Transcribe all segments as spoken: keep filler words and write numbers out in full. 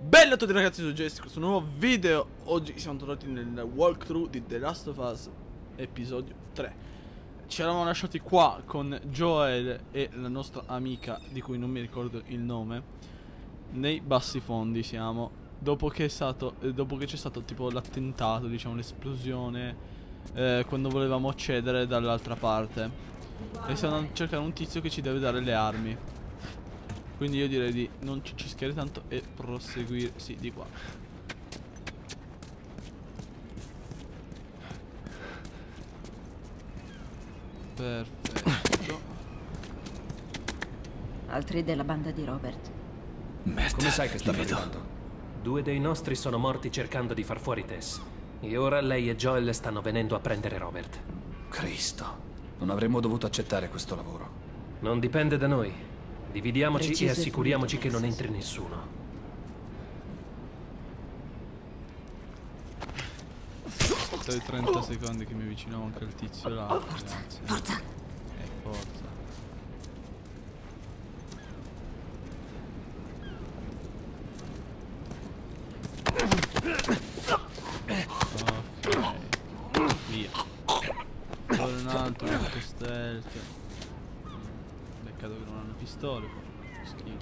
Bella a tutti ragazzi, sono Js, questo nuovo video. Oggi siamo tornati nel walkthrough di The Last of Us episodio tre. Ci eravamo lasciati qua con Joel e la nostra amica, di cui non mi ricordo il nome. Nei bassi fondi siamo. Dopo che è stato, eh, dopo che c'è stato tipo l'attentato, diciamo l'esplosione, Eh, quando volevamo accedere dall'altra parte, e stiamo andando a cercare un tizio che ci deve dare le armi. Quindi io direi di non ci rischiare tanto e proseguire. Sì, di qua. Perfetto. Altri della banda di Robert. Merda, come sai che sta arrivando? Due dei nostri sono morti cercando di far fuori Tess, e ora lei e Joel stanno venendo a prendere Robert. Cristo, non avremmo dovuto accettare questo lavoro. Non dipende da noi. Dividiamoci Preciso e assicuriamoci che non entri nessuno. Sono trenta secondi che mi avvicinavo anche al tizio là. Forza, ragazzi. Forza. Eh, forza. Peccato che non hanno pistole,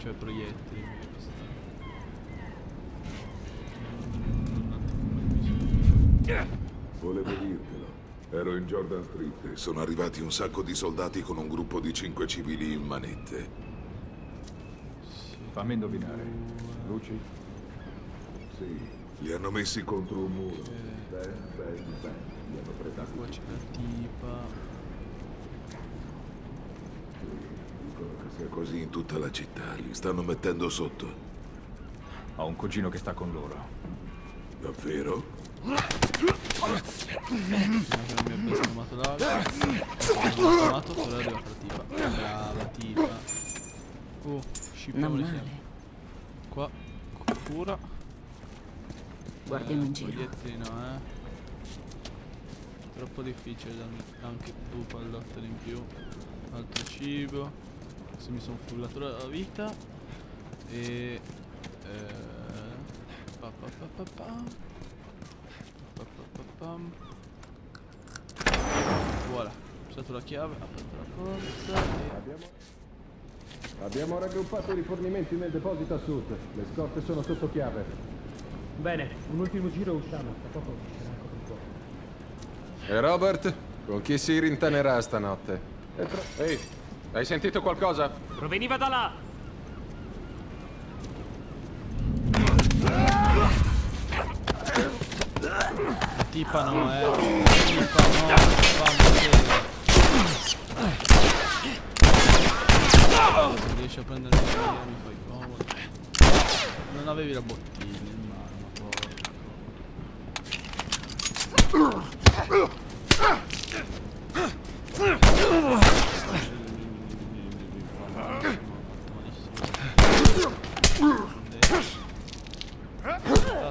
cioè proiettili. Volevo dirtelo, ero in Jordan Street e sono arrivati un sacco di soldati con un gruppo di cinque civili in manette. Sì. Fammi indovinare. Luci? Sì. Li hanno messi contro un muro. Okay. Ben, ben, ben. Li hanno pretato. Qua c'è la tipa. È così in tutta la città, li stanno mettendo sotto. Ho un cugino che sta con loro. Davvero? Mi ha spammato l'altro. Però devo fare tipa. Brava tipa. Oh, scipione siamo. Qua, cura. Guardiamo in giro. Troppo difficile da anche due pallottole in più. Altro cibo. Se mi sono fullato la vita. E eh, pa pa pa pa pa pa pa pa pa. Voilà, ho usato la chiave, ho aperto la porta e... abbiamo... abbiamo raggruppato i rifornimenti nel deposito a sud. Le scorte sono sotto chiave. Bene, un ultimo giro usciamo. Tra poco ci sarà ancora un po'. E Robert? Con chi si rintanerà stanotte? E tra... Ehi! Hai sentito qualcosa? Proveniva da là! Tipa no, eh! Tipa no! Vamo! Se riesci a prendere il video mi fai comodo. Non avevi la bottiglia in mano, porco.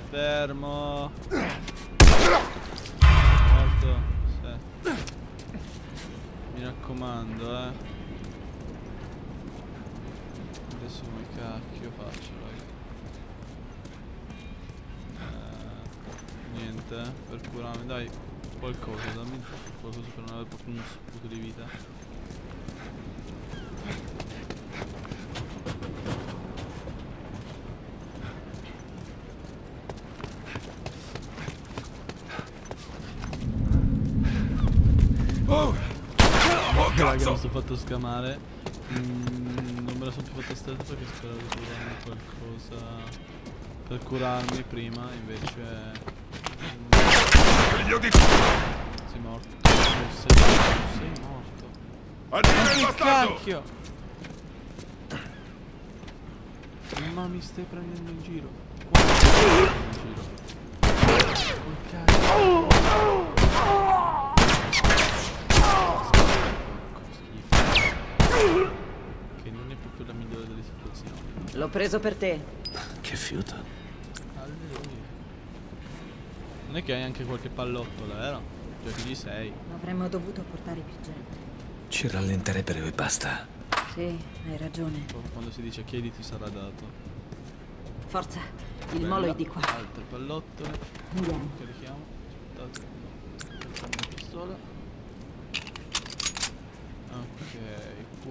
Fermo. Morto. Sì. Mi raccomando, eh. Adesso come cacchio faccio, raga. Eh, niente, eh, per curarmi, dai, qualcosa, dammi qualcosa per non avere proprio uno sputo di vita. Non sono fatto scamare, mm, non me la sono più fatta stretta perché speravo di trovare qualcosa per curarmi prima, invece mm, sei morto, sei morto, sei morto. Arriva il cacchio! Ma mi stai prendendo in giro? Qua mi stai prendendo in giro? Col cacchio! L'ho preso per te. Che fiuto. Non è che hai anche qualche pallottola, vero? Giochi di sei. Avremmo dovuto portare più gente. Ci rallenterebbero e basta. Sì, hai ragione. Quando si dice chiedi ti sarà dato. Forza, il Bella. Molo è di qua. Altre pallottole. Andiamo. Carichiamo. Aspettate. Facciamo la pistola. Ok,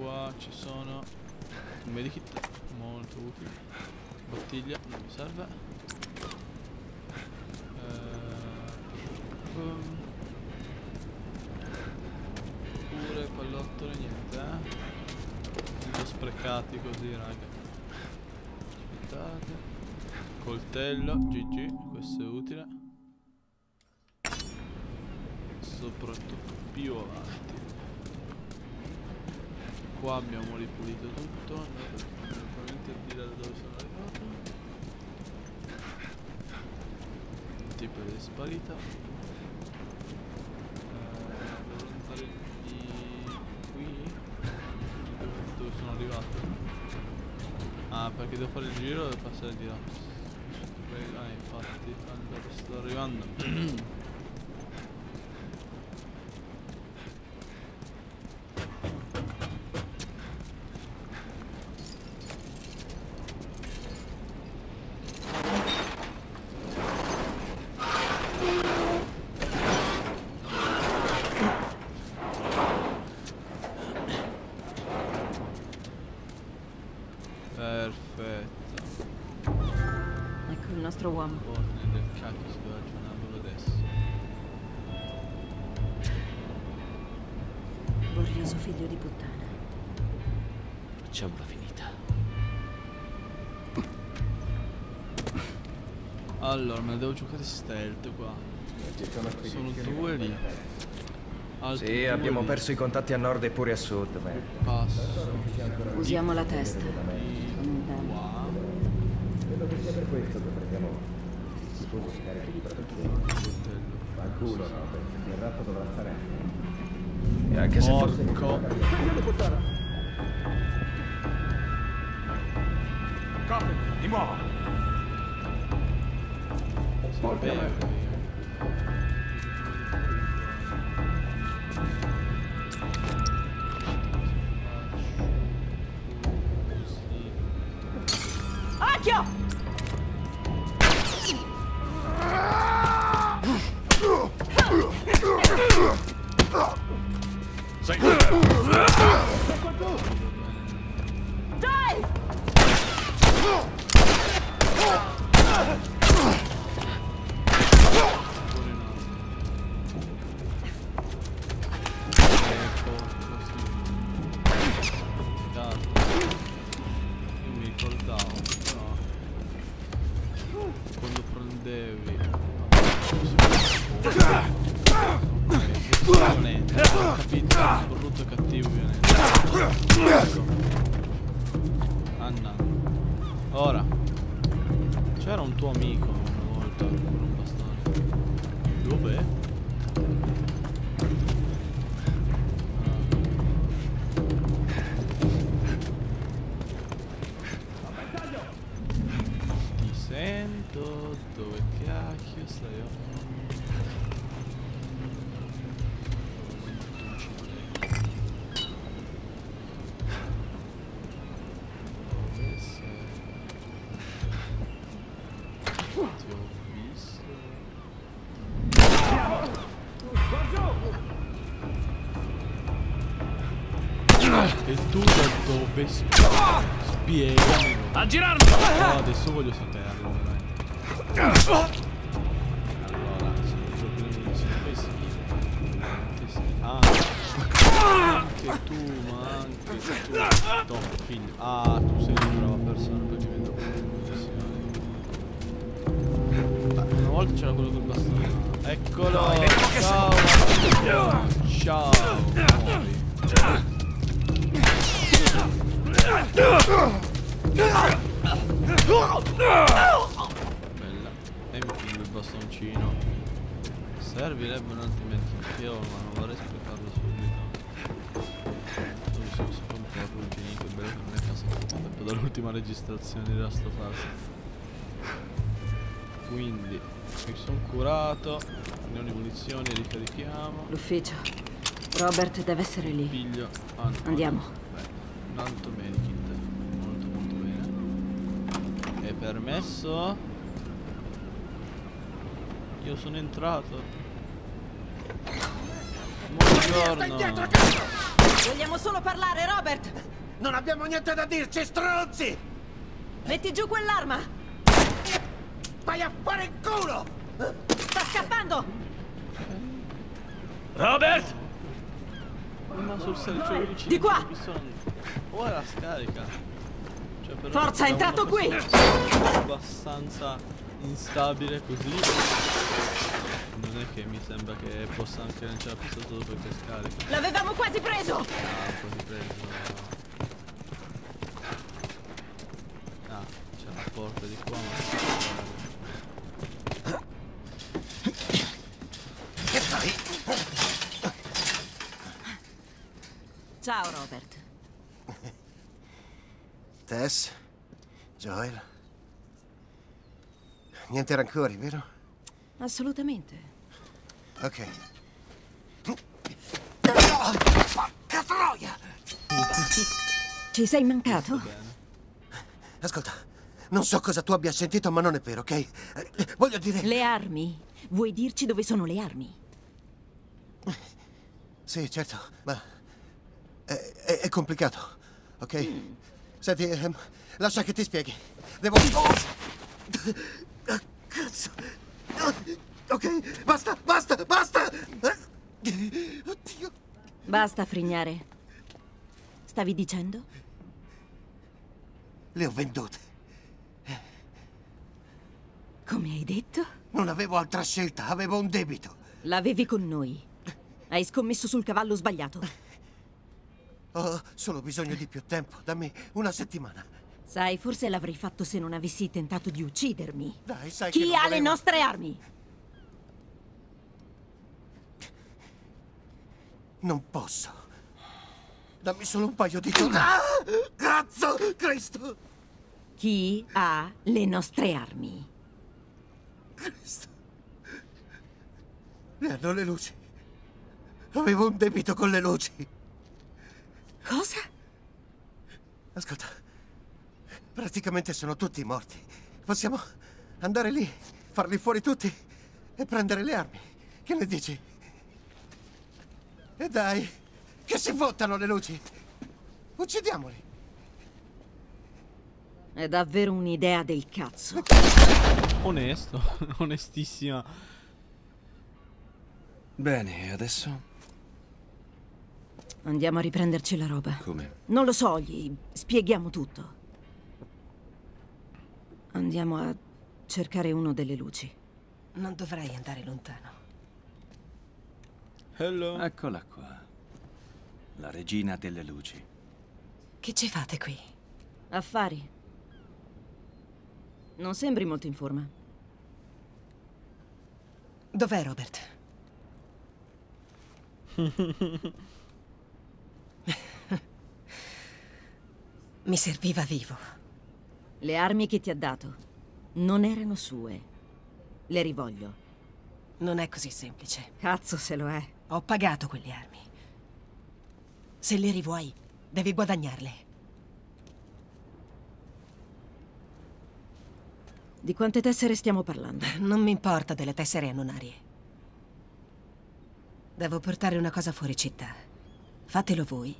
qua ci sono un medikit molto utile. Bottiglia, non mi serve. Eh, um. Pallottole, niente, eh? Un po' sprecati così, raga. Aspettate. Coltello, G G, questo è utile. Soprattutto più avanti. Qua abbiamo ripulito tutto. Non ho niente a dire da dove sono arrivato. Un tipo di sparita. Ah, perché devo fare il giro e passare di là. Ah, infatti, allora sto arrivando. Figlio di puttana. Facciamola finita. Allora, me la devo giocare stealth qua. Sono due lì. Altri sì, due abbiamo lì. Perso i contatti a nord e pure a sud. Ma... Passo. Usiamo la testa. Qua. Credo che sia per questo che prendiamo. Si può giocare più di protezione. Ma culo, no, perché il ratto dovrà stare. E anche se porco. Copri, di nuovo. Porca merda. Occhio! Dai! Io mi ricordavo, no? Quando prendevi... Ho capito, è brutto e cattivo, violento. Anna. Ora. C'era un tuo amico una volta con un bastone. Dov'è? Ti sento, dove cacchio stai? E tu da dove spiegami? A girarmi! No, adesso voglio saperlo. Allora, sono proprio schifo. Ah, anche tu, ma anche tu. Top figlio. Ah, tu sei una brava persona perché mi trovo professionale. Una volta c'era quello col bastone. Eccolo! Ciao! Ciao! Muori. Bella. E mi prendo il bastoncino. Servirebbe un antimetrio, ma non vorrei spiegarlo subito. Non so se un po' arrugginito, è bello che non è casato dopo dall'ultima registrazione di Last of Us. Quindi mi sono curato. Prendiamo le munizioni e ricarichiamo. L'ufficio. Robert deve essere lì. Piglio. Ah, no. Andiamo. Beh, un altro medikit. Molto molto bene. È permesso? Io sono entrato. Buongiorno. Vogliamo solo parlare, Robert. Non abbiamo niente da dirci, stronzi. Metti giù quell'arma. Vai a fare il culo. Sta scappando. Robert. Ma sul serio vicino. Di qua. Ora scarica. Cioè, però forza, è entrato qui. Abbastanza instabile così. Non è che mi sembra che possa anche lanciare la pistola solo perché scarica. L'avevamo quasi preso. Ah, quasi preso. Ah, c'è una porta di qua. Ma... che fai? Ciao Robert. Tess, Joel. Niente rancori, vero? Assolutamente. Ok. Oh, porca troia! Ci sei mancato? Ascolta, non so cosa tu abbia sentito, ma non è vero, ok? Voglio dire... Le armi? Vuoi dirci dove sono le armi? Sì, certo, ma... È, è, è complicato, ok? Mm. Senti, eh, lascia che ti spieghi. Devo... Oh! Cazzo. Ok, basta, basta, basta. Oddio. Basta frignare. Stavi dicendo? Le ho vendute. Come hai detto? Non avevo altra scelta, avevo un debito. L'avevi con noi. Hai scommesso sul cavallo sbagliato. Ho solo bisogno di più tempo, dammi una settimana. Sai, forse l'avrei fatto se non avessi tentato di uccidermi. Dai, sai chi ha le nostre armi? Non posso. Dammi solo un paio di giorni. Ah! Cazzo, Cristo! Chi ha le nostre armi? Cristo. Ne hanno le luci. Avevo un debito con le luci. Cosa? Ascolta. Praticamente sono tutti morti. Possiamo andare lì, farli fuori tutti e prendere le armi. Che ne dici? E dai, che si fottano le luci. Uccidiamoli. È davvero un'idea del cazzo. Onesto, onestissima. Bene, adesso? Andiamo a riprenderci la roba. Come? Non lo so, gli spieghiamo tutto. Andiamo a cercare uno delle luci. Non dovrei andare lontano. Hello. Eccola qua. La regina delle luci. Che ci fate qui? Affari. Non sembri molto in forma. Dov'è Robert? Mi serviva vivo. Le armi che ti ha dato non erano sue. Le rivoglio. Non è così semplice. Cazzo se lo è. Ho pagato quelle armi. Se le rivuoi, devi guadagnarle. Di quante tessere stiamo parlando? Non mi importa delle tessere annonarie. Devo portare una cosa fuori città. Fatelo voi.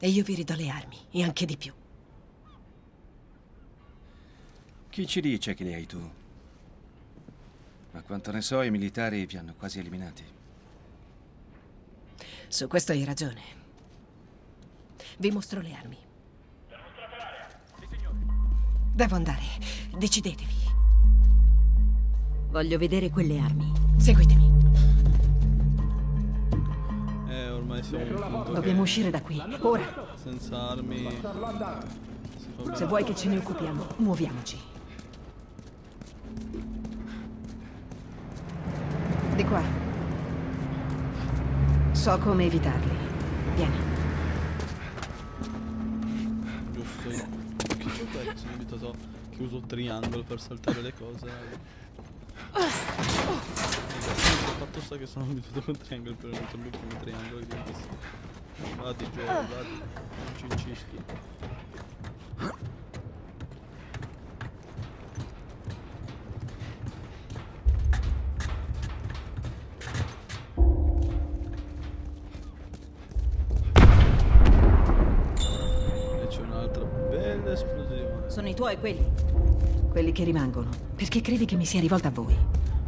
E io vi ridò le armi, e anche di più. Chi ci dice che li hai tu? A quanto ne so, i militari vi hanno quasi eliminati. Su questo hai ragione. Vi mostro le armi. Sì, signore. Devo andare. Decidetevi. Voglio vedere quelle armi. Seguitemi. Eh, ormai siamo in punto. Dobbiamo uscire da qui. Ora. Senza armi. Se vuoi che ce ne occupiamo, muoviamoci. Di qua. So come evitarli. Vieni. Giusto. Che sono invitato. Chiuso triangolo per saltare le cose. Il fatto sta che sono abituato con triangolo, però non sono più con triangolo. Vadi Joel, vadi, non ci incischi. Sono i tuoi quelli. Quelli che rimangono. Perché credi che mi sia rivolta a voi?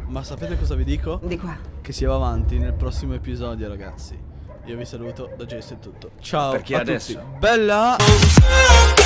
Ma sapete cosa vi dico? Di qua. Che si va avanti nel prossimo episodio, ragazzi. Io vi saluto, da Js è tutto. Ciao. Perché a adesso? Tutti. Bella!